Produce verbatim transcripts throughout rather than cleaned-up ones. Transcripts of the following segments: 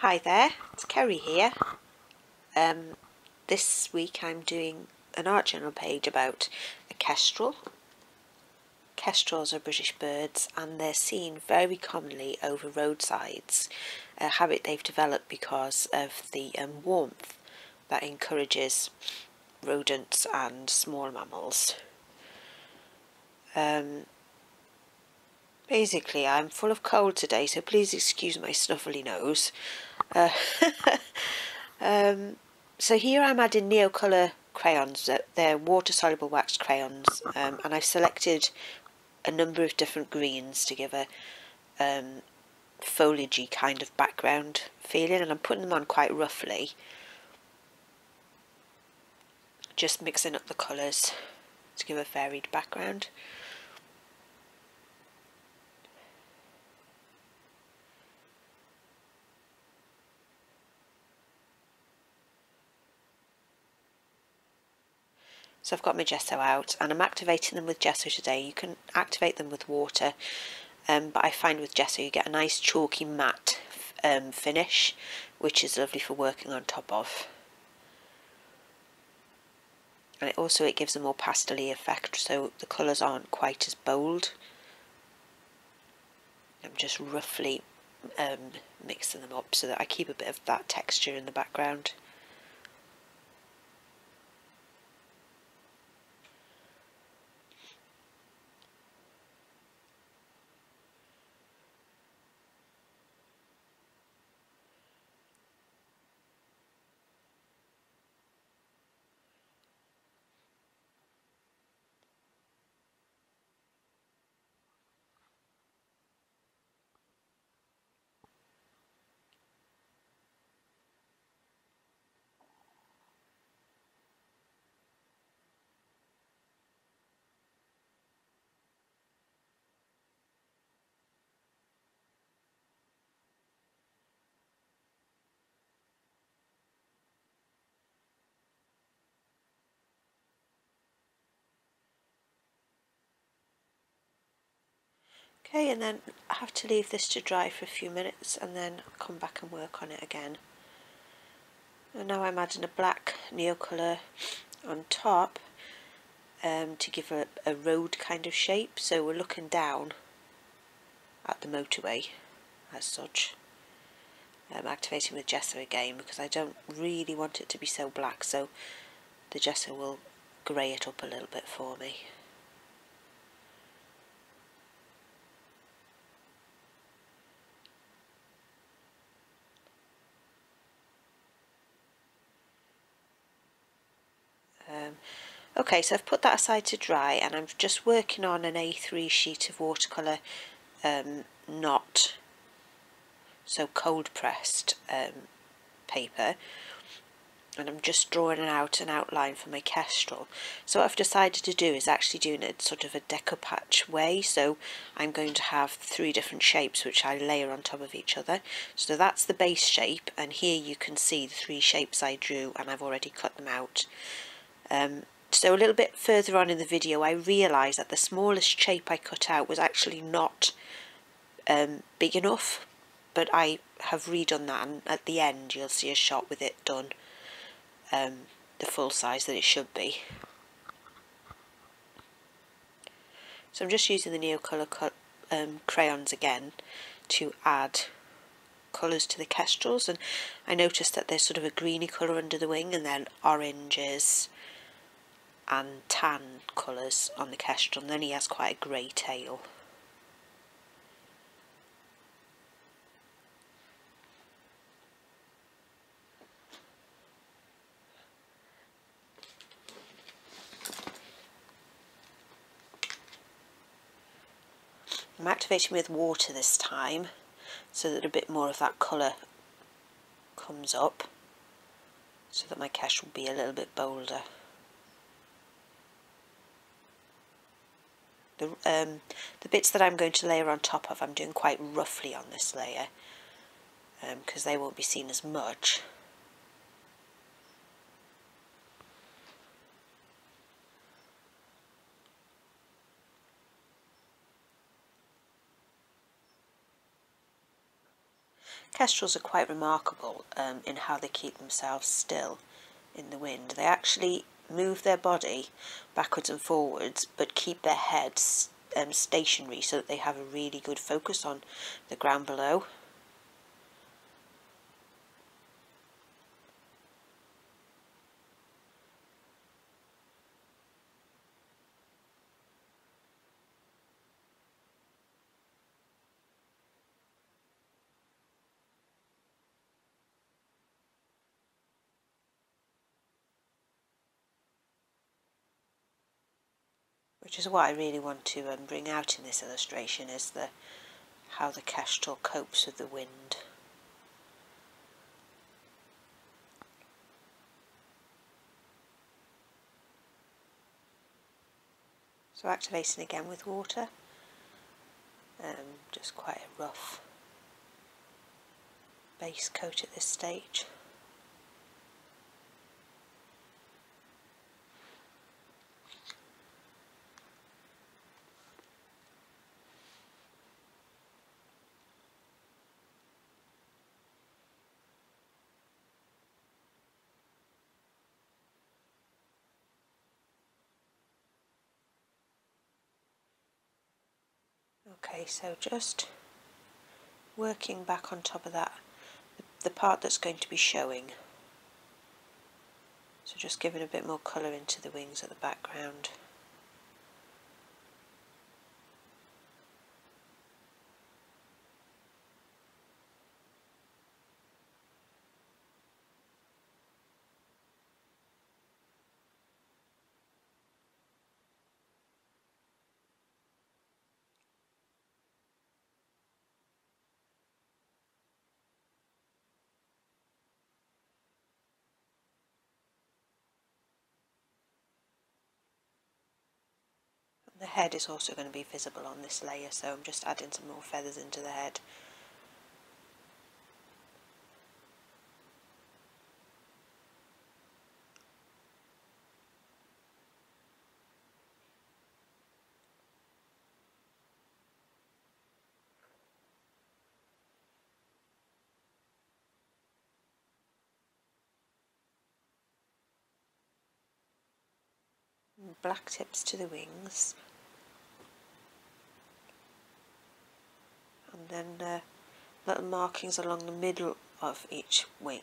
Hi there, it's Kerry here. Um, this week I'm doing an art journal page about a kestrel. Kestrels are British birds and they're seen very commonly over roadsides, a habit they've developed because of the um, warmth that encourages rodents and small mammals. Um, basically I'm full of cold today, so please excuse my snuffly nose. Uh, um, so here I'm adding Neocolor crayons. They're water soluble wax crayons, um, and I've selected a number of different greens to give a um, foliagey kind of background feeling, and I'm putting them on quite roughly, just mixing up the colours to give a varied background. So I've got my gesso out and I'm activating them with gesso today. You can activate them with water, um, but I find with gesso you get a nice chalky matte um, finish, which is lovely for working on top of. And it also it gives a more pastel-y effect, so the colours aren't quite as bold. I'm just roughly um, mixing them up so that I keep a bit of that texture in the background. Okay, and then I have to leave this to dry for a few minutes and then come back and work on it again. And now I'm adding a black Neocolor on top um, to give a, a road kind of shape, so we're looking down at the motorway as such. I'm activating with gesso again because I don't really want it to be so black, so the gesso will grey it up a little bit for me. Okay, so I've put that aside to dry and I'm just working on an A three sheet of watercolour, um, not so cold pressed um, paper, and I'm just drawing out an outline for my kestrel. So what I've decided to do is actually doing it sort of a decoupage way, so I'm going to have three different shapes which I layer on top of each other. So that's the base shape, and here you can see the three shapes I drew and I've already cut them out. Um, so a little bit further on in the video I realised that the smallest shape I cut out was actually not um, big enough, but I have redone that, and at the end you'll see a shot with it done um, the full size that it should be. So I'm just using the Neocolor um, crayons again to add colours to the kestrels, and I noticed that there's sort of a greeny colour under the wing and then oranges and tan colours on the kestrel, and then he has quite a grey tail. I'm activating with water this time so that a bit more of that colour comes up, so that my kestrel will be a little bit bolder. The, um, the bits that I'm going to layer on top of, I'm doing quite roughly on this layer because um, they won't be seen as much. Kestrels are quite remarkable um, in how they keep themselves still in the wind. They actually move their body backwards and forwards but keep their head um, stationary so that they have a really good focus on the ground below. Which is what I really want to um, bring out in this illustration, is the how the Kestrel copes with the wind. So activating again with water, um, just quite a rough base coat at this stage. Okay, so just working back on top of that, the, the part that's going to be showing. So just giving a bit more colour into the wings at the background. The head is also going to be visible on this layer, so I'm just adding some more feathers into the head. Black tips to the wings. And then uh, little markings along the middle of each wing.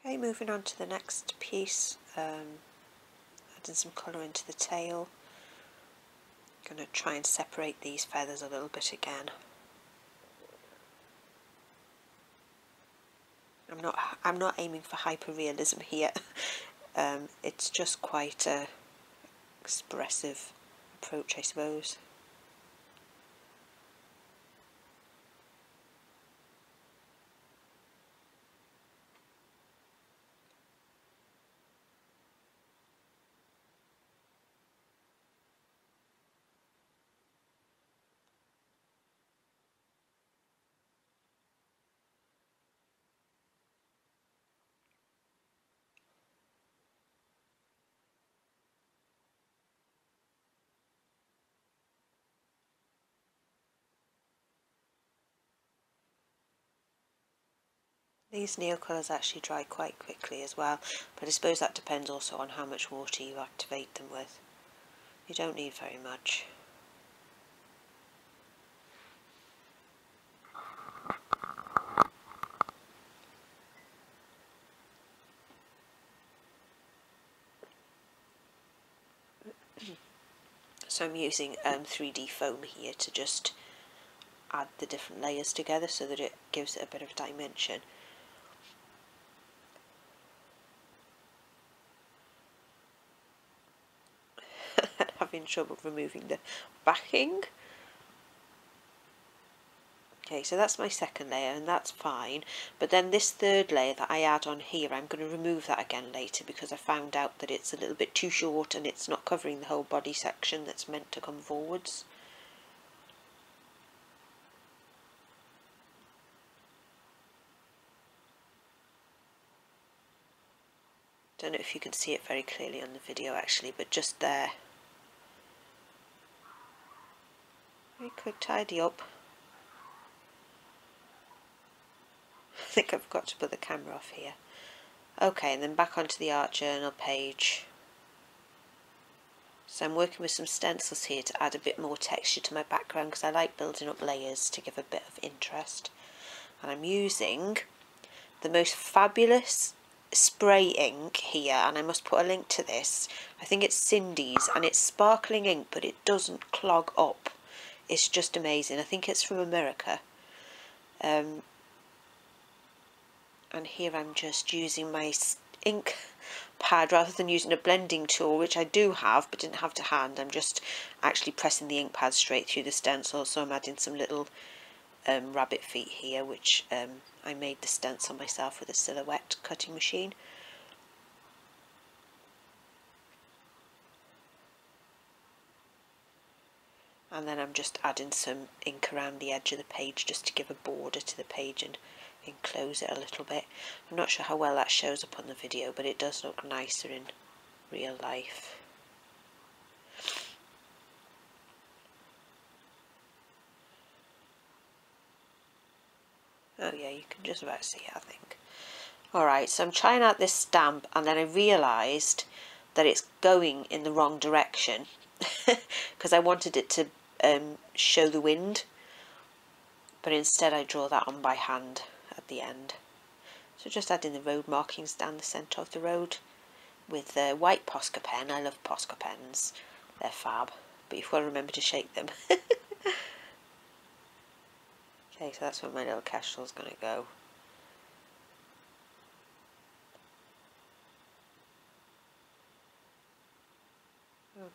Okay, moving on to the next piece, um, adding some colour into the tail. I'm going to try and separate these feathers a little bit again. I'm not, I'm not aiming for hyper-realism here, um, it's just quite an expressive approach, I suppose. These neocolors actually dry quite quickly as well, but I suppose that depends also on how much water you activate them with. You don't need very much. So I'm using um, three D foam here to just add the different layers together so that it gives it a bit of dimension. Having trouble removing the backing. Okay, so that's my second layer and that's fine, but then this third layer that I add on here, I'm going to remove that again later because I found out that it's a little bit too short and it's not covering the whole body section that's meant to come forwards. Don't know if you can see it very clearly on the video actually, but just there. We could tidy up. I think I've got to put the camera off here. Okay, and then back onto the art journal page. So I'm working with some stencils here to add a bit more texture to my background, because I like building up layers to give a bit of interest. And I'm using the most fabulous spray ink here, and I must put a link to this. I think it's Cindy's, and it's sparkling ink, but it doesn't clog up. It's just amazing. I think it's from America. Um, and here I'm just using my ink pad rather than using a blending tool, which I do have but didn't have to hand. I'm just actually pressing the ink pad straight through the stencil, so I'm adding some little um, rabbit feet here, which um, I made the stencil myself with a Silhouette cutting machine. And then I'm just adding some ink around the edge of the page just to give a border to the page and enclose it a little bit. I'm not sure how well that shows up on the video, but it does look nicer in real life. Oh yeah, you can just about see it, I think. Alright, so I'm trying out this stamp, and then I realised that it's going in the wrong direction because I wanted it to um, show the wind, but instead I draw that on by hand at the end. So just adding the road markings down the centre of the road with the white Posca pen. I love Posca pens, they're fab, but you've got to remember to shake them. Okay, so that's where my little Kestrel's going to go.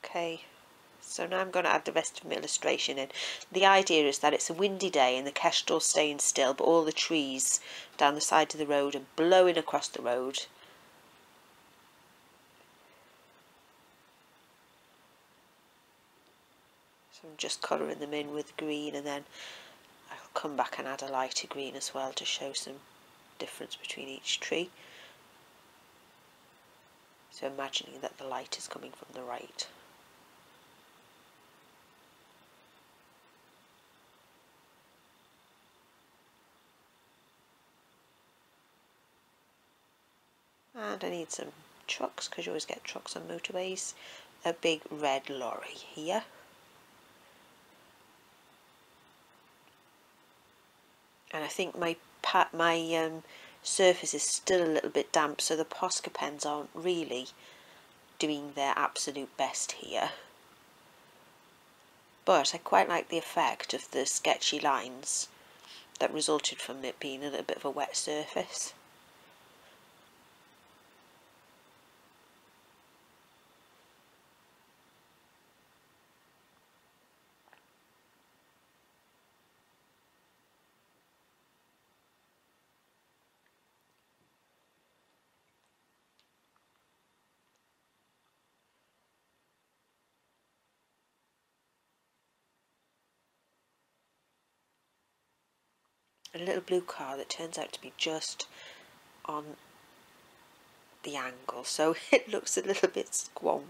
Okay, so now I'm going to add the rest of my illustration in. The idea is that it's a windy day and the Kestrel's staying still, but all the trees down the side of the road are blowing across the road. So I'm just colouring them in with green, and then I'll come back and add a lighter green as well to show some difference between each tree. So imagining that the light is coming from the right. And I need some trucks, because you always get trucks on motorways. A big red lorry here. And I think my pat my um surface is still a little bit damp, so the Posca pens aren't really doing their absolute best here. But I quite like the effect of the sketchy lines that resulted from it being a little bit of a wet surface. A little blue car that turns out to be just on the angle, so it looks a little bit squonk.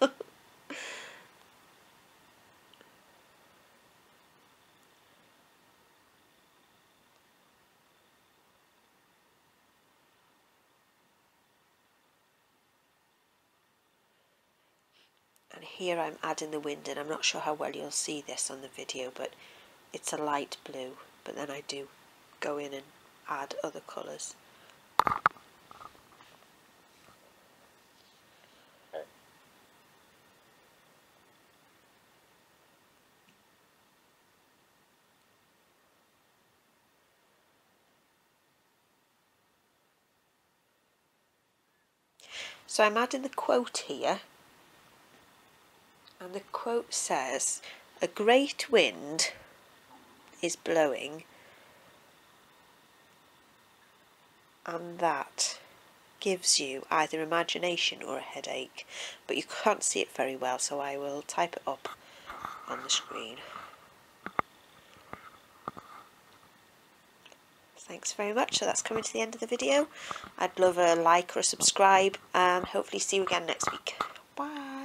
And here I'm adding the wind, and I'm not sure how well you'll see this on the video, but it's a light blue, but then I do go in and add other colours. So I'm adding the quote here, and the quote says, "A great wind is blowing, and that gives you either imagination or a headache," but you can't see it very well, so I will type it up on the screen. Thanks very much. So that's coming to the end of the video. I'd love a like or a subscribe, and hopefully see you again next week. Bye.